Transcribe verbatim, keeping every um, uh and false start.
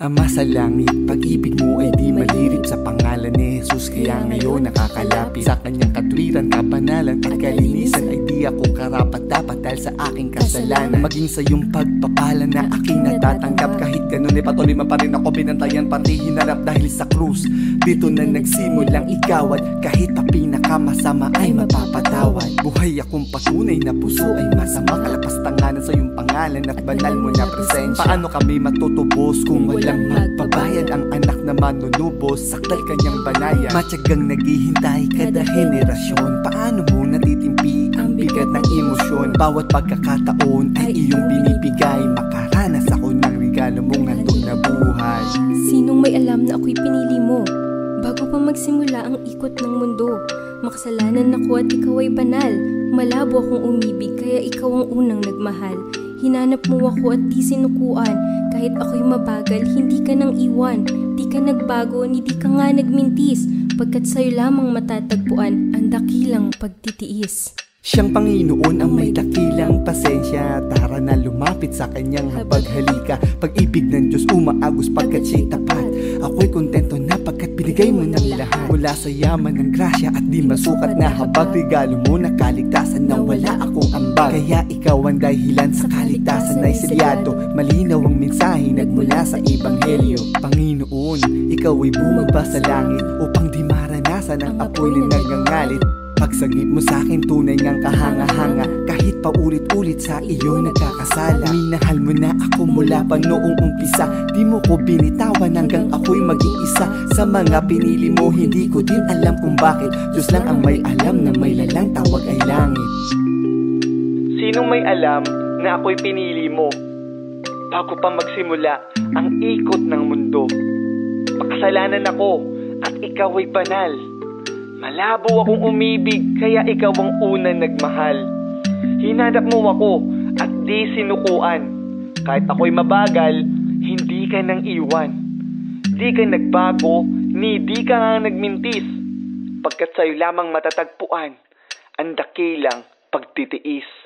Ama sa langit, pag-ibig mo ay di malirip sa pangalan ni Jesus, kaya ngayon nakakalapit sa kanyang katwiran, kabanalan at kalinisan. Ay di ako karapat dapat dahil sa aking kasalanan, maging sa iyong pagpapala na aking natatanggap. Kahit ganun ay patuloy man pa rin ako binantayan, pati hinarap dahil sa krus. Dito na nagsimulang ikaw at kahit pa pinakamasama ay mapapatawad. Buhay akong patunay na puso ay masama, kalapastanganan sa iyong pangalan at banal mo na presensya. Paano kami matutubos kung walang magbabayad? Ang anak na manunubos, saktal kanyang banayan, matyagang naghihintay kada henerasyon. Paano mo natitimpi ang bigat ng emosyon? Bawat pagkakataon ay iyong binibigay, makaranas ako ng regalo mong handog na buhay. Sinong may alam na ako'y pinili mo? Bago pa magsimula ang ikot ng mundo, makasalanan ako at ikaw ay banal. Malabo akong umibig kaya ikaw ang unang nagmahal. Hinanap mo ako at di sinukuan, kahit ako'y mabagal hindi ka nang iwan. Di ka nagbago ni di ka nga nagmintis, pagkat sa'yo lamang matatagpuan ang dakilang pagtitiis. Siyang Panginoon ang may dakilang pasensya, tara na lumapit sa kanyang hapaghalika. Pag-ibig ng Diyos umaagos pagkat siya'y tapat, ako'y kontento na pagkat binigay mo ng lahat. Mula sa yaman ng grasya at di masukat na habag, regalo mo na kaligtasan na wala akong ambag. Kaya ikaw ang dahilan sa kaligtasan ay selyado, malinaw ang mensahe nagmula sa Ebanghelyo. Panginoon, ikaw ay bumaba sa langit upang di maranasan ang apoy na nagngangalit. Pagsagip mo sa'kin tunay ngang kahanga-hanga, kahit pa ulit-ulit sa iyo nagkakasala. Minahal mo na ako mula pa noong umpisa, di mo ko binitawan hanggang ako'y mag-iisa. Sa mga pinili mo hindi ko din alam kung bakit, Diyos lang ang may alam na may lalang tawag ay langit. Sinong may alam na ako'y pinili mo? Bago pa magsimula ang ikot ng mundo, makasalanan ako at ikaw ay banal. Malabo akong umibig, kaya ikaw ang unang nagmahal. Hinanap mo ako at di sinukuan, kahit ako'y mabagal, hindi ka nang iwan. Di ka nagbago, ni di ka nga nagmintis, pagkat sa'yo lamang matatagpuan ang dakilang pagtitiis.